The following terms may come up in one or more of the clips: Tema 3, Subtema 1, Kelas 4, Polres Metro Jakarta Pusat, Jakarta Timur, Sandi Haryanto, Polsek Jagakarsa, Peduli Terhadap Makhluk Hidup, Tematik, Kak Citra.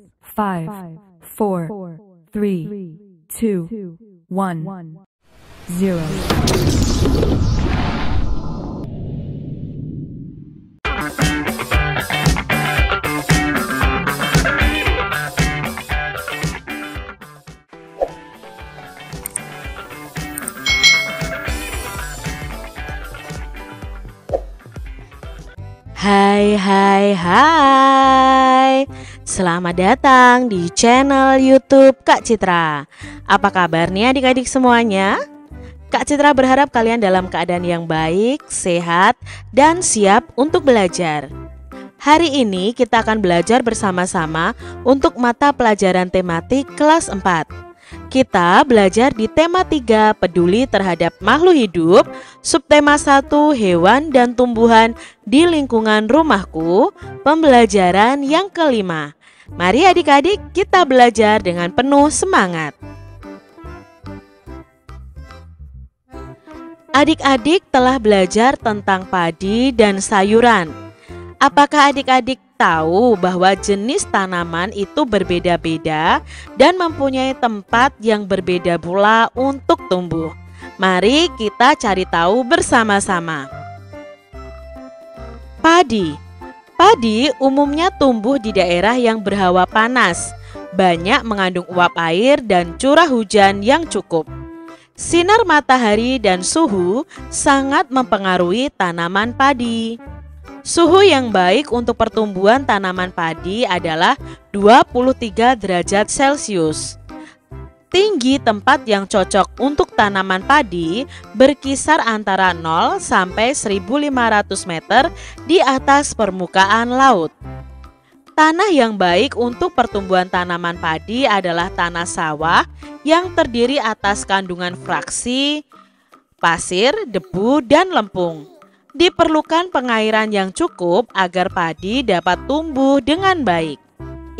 5, 4, 3, 2, 1, 0. Hai. Selamat datang di channel YouTube Kak Citra. Apa kabarnya adik-adik semuanya? Kak Citra berharap kalian dalam keadaan yang baik, sehat, dan siap untuk belajar. Hari ini kita akan belajar bersama-sama untuk mata pelajaran tematik kelas 4. Kita belajar di tema 3 peduli terhadap makhluk hidup, subtema 1 hewan dan tumbuhan di lingkungan rumahku, pembelajaran yang kelima. Mari adik-adik kita belajar dengan penuh semangat. Adik-adik telah belajar tentang padi dan sayuran. Apakah adik-adik tahu bahwa jenis tanaman itu berbeda-beda dan mempunyai tempat yang berbeda pula untuk tumbuh? Mari kita cari tahu bersama-sama. Padi umumnya tumbuh di daerah yang berhawa panas, banyak mengandung uap air dan curah hujan yang cukup. Sinar matahari dan suhu sangat mempengaruhi tanaman padi. Suhu yang baik untuk pertumbuhan tanaman padi adalah 23 derajat Celcius. Tinggi tempat yang cocok untuk tanaman padi berkisar antara 0 sampai 1.500 meter di atas permukaan laut. Tanah yang baik untuk pertumbuhan tanaman padi adalah tanah sawah yang terdiri atas kandungan fraksi, pasir, debu, dan lempung. Diperlukan pengairan yang cukup agar padi dapat tumbuh dengan baik.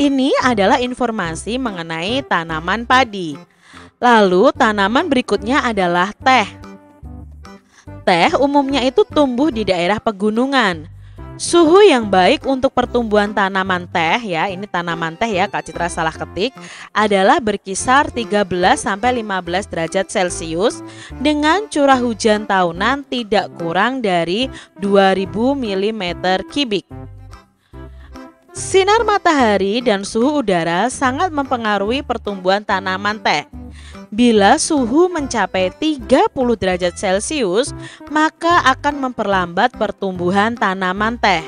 Ini adalah informasi mengenai tanaman padi. Lalu tanaman berikutnya adalah teh. Teh umumnya itu tumbuh di daerah pegunungan. Suhu yang baik untuk pertumbuhan tanaman teh ya, ini tanaman teh ya, Kak Citra salah ketik, adalah berkisar 13 sampai 15 derajat Celcius dengan curah hujan tahunan tidak kurang dari 2000 mm3. Sinar matahari dan suhu udara sangat mempengaruhi pertumbuhan tanaman teh. Bila suhu mencapai 30 derajat Celcius, maka akan memperlambat pertumbuhan tanaman teh.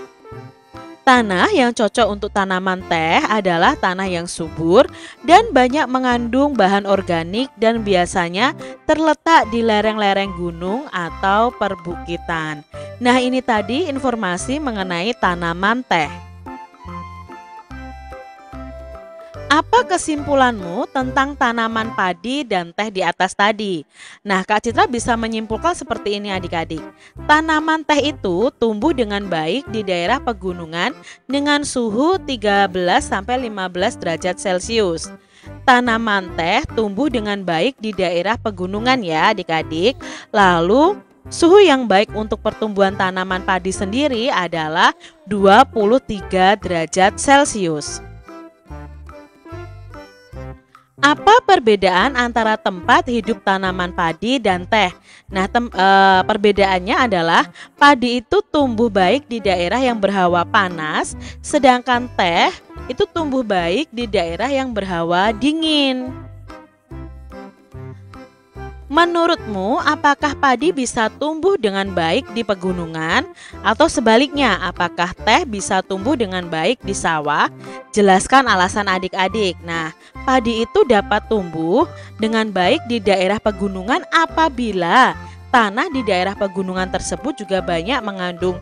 Tanah yang cocok untuk tanaman teh adalah tanah yang subur dan banyak mengandung bahan organik dan biasanya terletak di lereng-lereng gunung atau perbukitan. Nah, ini tadi informasi mengenai tanaman teh. Apa kesimpulanmu tentang tanaman padi dan teh di atas tadi? Nah, Kak Citra bisa menyimpulkan seperti ini adik-adik. Tanaman teh itu tumbuh dengan baik di daerah pegunungan dengan suhu 13 sampai 15 derajat Celcius. Tanaman teh tumbuh dengan baik di daerah pegunungan ya adik-adik. Lalu suhu yang baik untuk pertumbuhan tanaman padi sendiri adalah 23 derajat Celcius. Apa perbedaan antara tempat hidup tanaman padi dan teh? Nah, perbedaannya adalah padi itu tumbuh baik di daerah yang berhawa panas, sedangkan teh itu tumbuh baik di daerah yang berhawa dingin. Menurutmu, apakah padi bisa tumbuh dengan baik di pegunungan? Atau sebaliknya, apakah teh bisa tumbuh dengan baik di sawah? Jelaskan alasan adik-adik. Nah, padi itu dapat tumbuh dengan baik di daerah pegunungan apabila tanah di daerah pegunungan tersebut juga banyak mengandung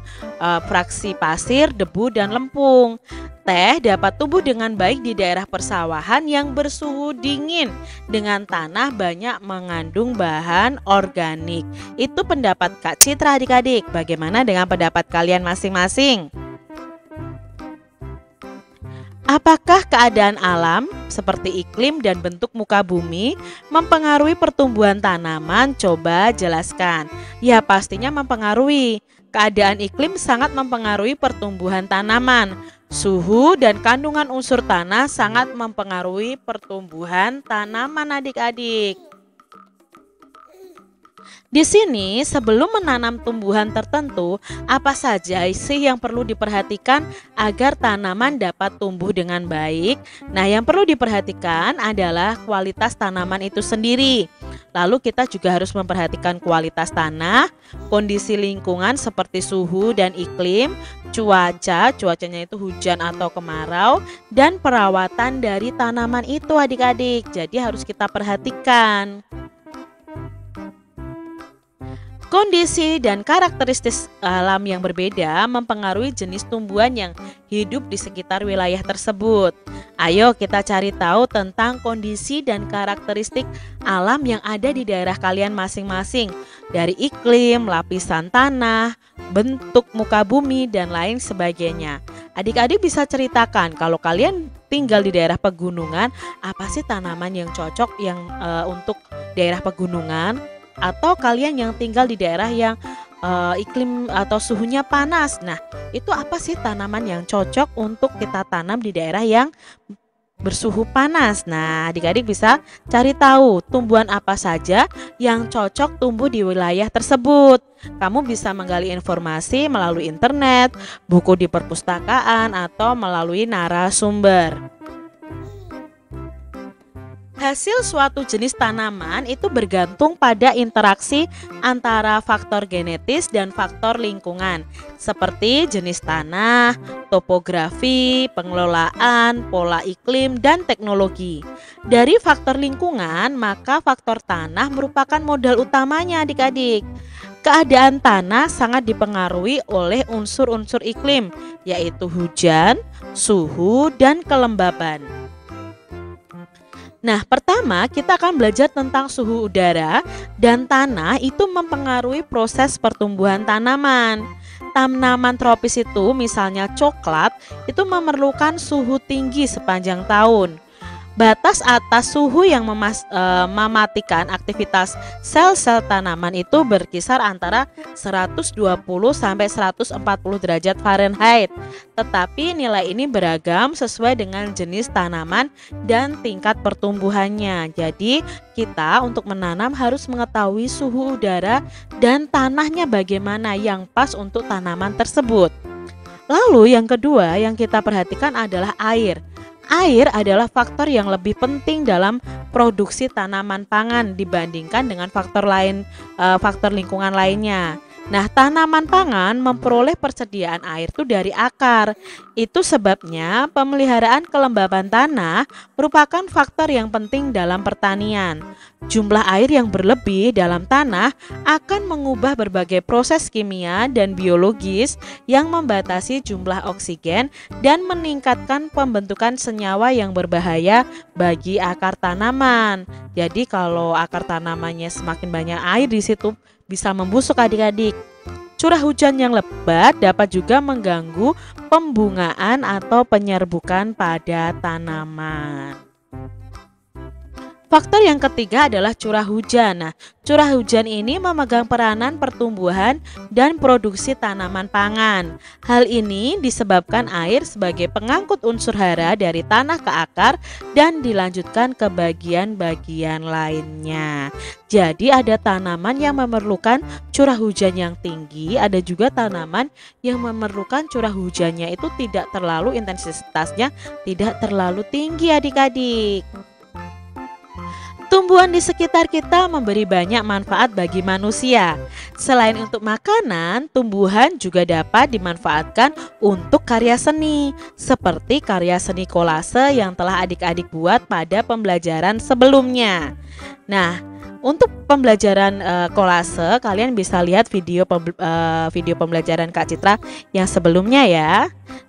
fraksi pasir, debu, dan lempung. Teh dapat tumbuh dengan baik di daerah persawahan yang bersuhu dingin dengan tanah banyak mengandung bahan organik. Itu pendapat Kak Citra adik-adik. Bagaimana dengan pendapat kalian masing-masing? Apakah keadaan alam seperti iklim dan bentuk muka bumi mempengaruhi pertumbuhan tanaman? Coba jelaskan. Ya, pastinya mempengaruhi. Keadaan iklim sangat mempengaruhi pertumbuhan tanaman. Suhu dan kandungan unsur tanah sangat mempengaruhi pertumbuhan tanaman adik-adik. Di sini, sebelum menanam tumbuhan tertentu, apa saja sih yang perlu diperhatikan agar tanaman dapat tumbuh dengan baik? Nah, yang perlu diperhatikan adalah kualitas tanaman itu sendiri. Lalu kita juga harus memperhatikan kualitas tanah, kondisi lingkungan seperti suhu dan iklim, cuacanya itu hujan atau kemarau, dan perawatan dari tanaman itu adik-adik. Jadi harus kita perhatikan. Kondisi dan karakteristik alam yang berbeda mempengaruhi jenis tumbuhan yang hidup di sekitar wilayah tersebut. Ayo kita cari tahu tentang kondisi dan karakteristik alam yang ada di daerah kalian masing-masing. Dari iklim, lapisan tanah, bentuk muka bumi, dan lain sebagainya. Adik-adik bisa ceritakan kalau kalian tinggal di daerah pegunungan, apa sih tanaman yang cocok untuk daerah pegunungan? Atau kalian yang tinggal di daerah yang iklim atau suhunya panas. Nah, itu apa sih tanaman yang cocok untuk kita tanam di daerah yang bersuhu panas? Nah, adik-adik bisa cari tahu tumbuhan apa saja yang cocok tumbuh di wilayah tersebut. Kamu bisa menggali informasi melalui internet, buku di perpustakaan, atau melalui narasumber. Hasil suatu jenis tanaman itu bergantung pada interaksi antara faktor genetis dan faktor lingkungan, seperti jenis tanah, topografi, pengelolaan, pola iklim, dan teknologi. Dari faktor lingkungan, maka faktor tanah merupakan modal utamanya adik-adik. Keadaan tanah sangat dipengaruhi oleh unsur-unsur iklim, yaitu hujan, suhu, dan kelembaban. Nah, pertama kita akan belajar tentang suhu udara dan tanah itu mempengaruhi proses pertumbuhan tanaman. Tanaman tropis itu misalnya coklat itu memerlukan suhu tinggi sepanjang tahun. Batas atas suhu yang mematikan aktivitas sel-sel tanaman itu berkisar antara 120 sampai 140 derajat Fahrenheit. Tetapi nilai ini beragam sesuai dengan jenis tanaman dan tingkat pertumbuhannya. Jadi kita untuk menanam harus mengetahui suhu udara dan tanahnya bagaimana yang pas untuk tanaman tersebut. Lalu yang kedua yang kita perhatikan adalah air. Air adalah faktor yang lebih penting dalam produksi tanaman pangan dibandingkan dengan faktor lingkungan lainnya. Nah, tanaman pangan memperoleh persediaan air itu dari akar. Itu sebabnya pemeliharaan kelembaban tanah merupakan faktor yang penting dalam pertanian. Jumlah air yang berlebih dalam tanah akan mengubah berbagai proses kimia dan biologis yang membatasi jumlah oksigen dan meningkatkan pembentukan senyawa yang berbahaya bagi akar tanaman. Jadi kalau akar tanamannya semakin banyak air di situ, bisa membusuk adik-adik. Curah hujan yang lebat dapat juga mengganggu pembungaan atau penyerbukan pada tanaman. Faktor yang ketiga adalah curah hujan. Nah, curah hujan ini memegang peranan pertumbuhan dan produksi tanaman pangan. Hal ini disebabkan air sebagai pengangkut unsur hara dari tanah ke akar dan dilanjutkan ke bagian-bagian lainnya. Jadi ada tanaman yang memerlukan curah hujan yang tinggi, ada juga tanaman yang memerlukan curah hujannya itu tidak terlalu intensitasnya, tidak terlalu tinggi adik-adik. Tumbuhan di sekitar kita memberi banyak manfaat bagi manusia. Selain untuk makanan, tumbuhan juga dapat dimanfaatkan untuk karya seni, seperti karya seni kolase yang telah adik-adik buat pada pembelajaran sebelumnya. Nah, untuk pembelajaran kolase, kalian bisa lihat video pembelajaran Kak Citra yang sebelumnya ya.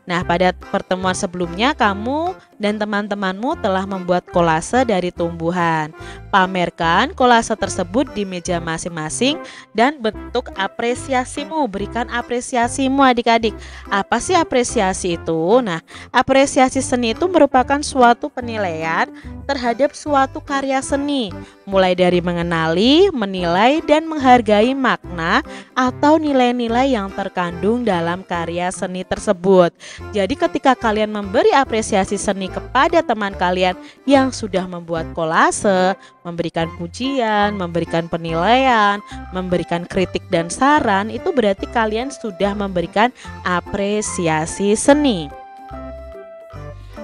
Nah, pada pertemuan sebelumnya kamu dan teman-temanmu telah membuat kolase dari tumbuhan. Pamerkan kolase tersebut di meja masing-masing dan bentuk apresiasimu. Berikan apresiasimu adik-adik. Apa sih apresiasi itu? Nah, apresiasi seni itu merupakan suatu penilaian terhadap suatu karya seni, mulai dari dari mengenali, menilai, dan menghargai makna atau nilai-nilai yang terkandung dalam karya seni tersebut. Jadi ketika kalian memberi apresiasi seni kepada teman kalian yang sudah membuat kolase, memberikan pujian, memberikan penilaian, memberikan kritik dan saran, itu berarti kalian sudah memberikan apresiasi seni.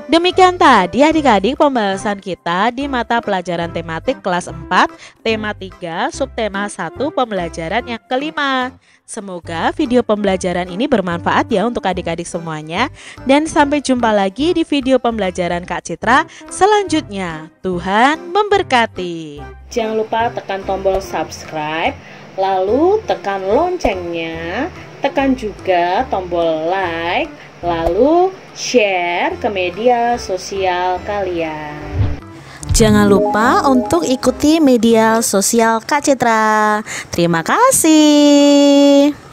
Demikian tadi adik-adik pembahasan kita di mata pelajaran tematik kelas 4, tema 3, subtema 1, pembelajaran yang kelima. Semoga video pembelajaran ini bermanfaat ya untuk adik-adik semuanya. Dan sampai jumpa lagi di video pembelajaran Kak Citra selanjutnya. Tuhan memberkati. Jangan lupa tekan tombol subscribe, lalu tekan loncengnya, tekan juga tombol like, lalu share ke media sosial kalian. Jangan lupa untuk ikuti media sosial Kak Citra. Terima kasih.